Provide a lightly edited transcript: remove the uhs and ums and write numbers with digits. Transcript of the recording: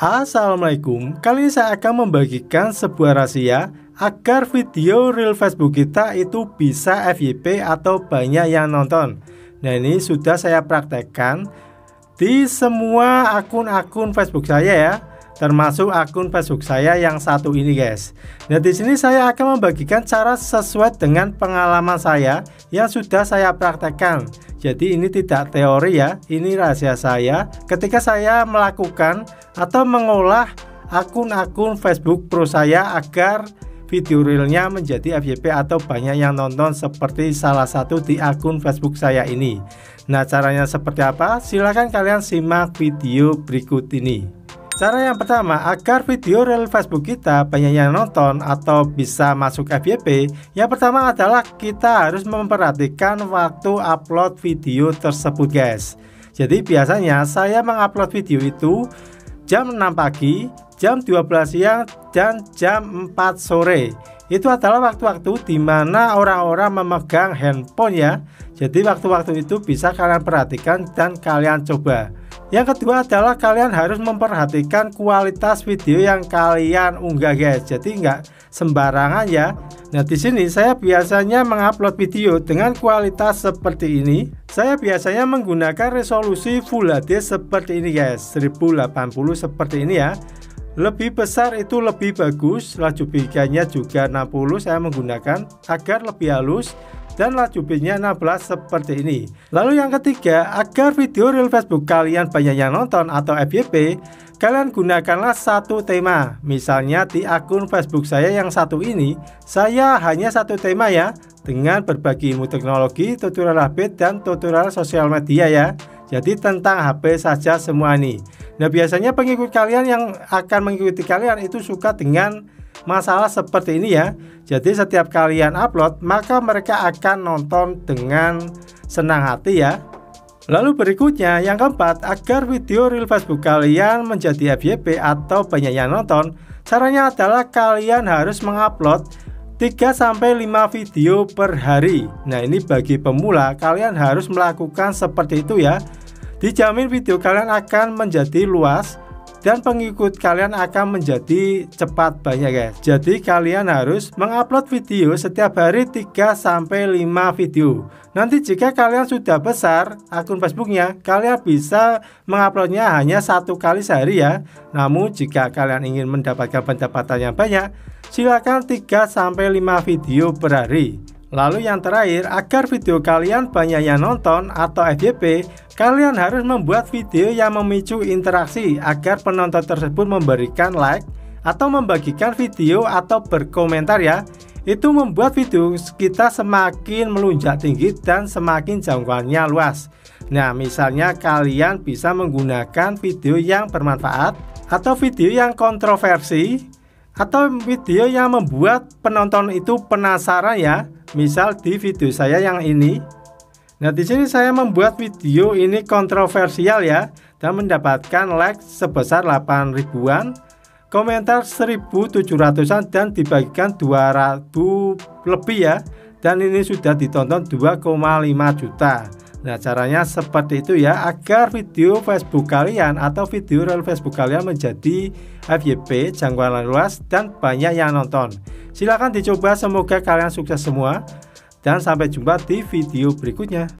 Assalamualaikum, kali ini saya akan membagikan sebuah rahasia agar video reel Facebook kita itu bisa FYP atau banyak yang nonton. Nah, ini sudah saya praktekkan di semua akun-akun Facebook saya ya, termasuk akun Facebook saya yang satu ini guys. Nah, di sini saya akan membagikan cara sesuai dengan pengalaman saya yang sudah saya praktekkan. Jadi ini tidak teori ya, ini rahasia saya ketika saya melakukan atau mengolah akun-akun Facebook Pro saya agar video reelnya menjadi FYP atau banyak yang nonton seperti salah satu di akun Facebook saya ini. Nah, caranya seperti apa? Silahkan kalian simak video berikut ini. Cara yang pertama, agar video reel Facebook kita banyak yang nonton atau bisa masuk FYP, yang pertama adalah kita harus memperhatikan waktu upload video tersebut guys. Jadi biasanya saya mengupload video itu jam 6 pagi, jam 12 siang, dan jam 4 sore. Itu adalah waktu-waktu dimana orang-orang memegang handphone ya. Jadi waktu-waktu itu bisa kalian perhatikan dan kalian coba. Yang kedua adalah kalian harus memperhatikan kualitas video yang kalian unggah guys. Jadi nggak sembarangan ya. Nah, di sini saya biasanya mengupload video dengan kualitas seperti ini. Saya biasanya menggunakan resolusi Full HD seperti ini guys, 1080 seperti ini ya. Lebih besar itu lebih bagus. Laju bingkainya juga 60 saya menggunakan agar lebih halus, dan laju bitnya 16 seperti ini. Lalu yang ketiga, agar video reel Facebook kalian banyak yang nonton atau FYP, kalian gunakanlah satu tema. Misalnya di akun Facebook saya yang satu ini, saya hanya satu tema ya, dengan berbagi ilmu teknologi, tutorial HP, dan tutorial sosial media ya. Jadi tentang HP saja semua nih. Nah, biasanya pengikut kalian yang akan mengikuti kalian itu suka dengan masalah seperti ini ya. Jadi setiap kalian upload, maka mereka akan nonton dengan senang hati ya. Lalu berikutnya yang keempat, agar video reel Facebook kalian menjadi FYP atau banyak yang nonton, caranya adalah kalian harus mengupload 3-5 video per hari. Nah, ini bagi pemula kalian harus melakukan seperti itu ya. Dijamin video kalian akan menjadi luas dan pengikut kalian akan menjadi cepat banyak guys. Jadi kalian harus mengupload video setiap hari 3-5 video. Nanti jika kalian sudah besar akun Facebooknya, kalian bisa menguploadnya hanya 1 kali sehari ya. Namun jika kalian ingin mendapatkan pendapatan yang banyak, silakan 3-5 video per hari. Lalu yang terakhir, agar video kalian banyak yang nonton atau FYP, kalian harus membuat video yang memicu interaksi agar penonton tersebut memberikan like atau membagikan video atau berkomentar ya. Itu membuat video kita semakin melonjak tinggi dan semakin jangkauannya luas. Nah, misalnya kalian bisa menggunakan video yang bermanfaat atau video yang kontroversi atau video yang membuat penonton itu penasaran ya. Misal di video saya yang ini. Nah, di sini saya membuat video ini kontroversial ya, dan mendapatkan like sebesar 8.000-an, komentar 1.700-an, dan dibagikan 200 lebih ya. Dan ini sudah ditonton 2,5 juta. Nah, caranya seperti itu ya, agar video Facebook kalian atau video reel Facebook kalian menjadi FYP, jangkauan luas, dan banyak yang nonton. Silahkan dicoba, semoga kalian sukses semua, dan sampai jumpa di video berikutnya.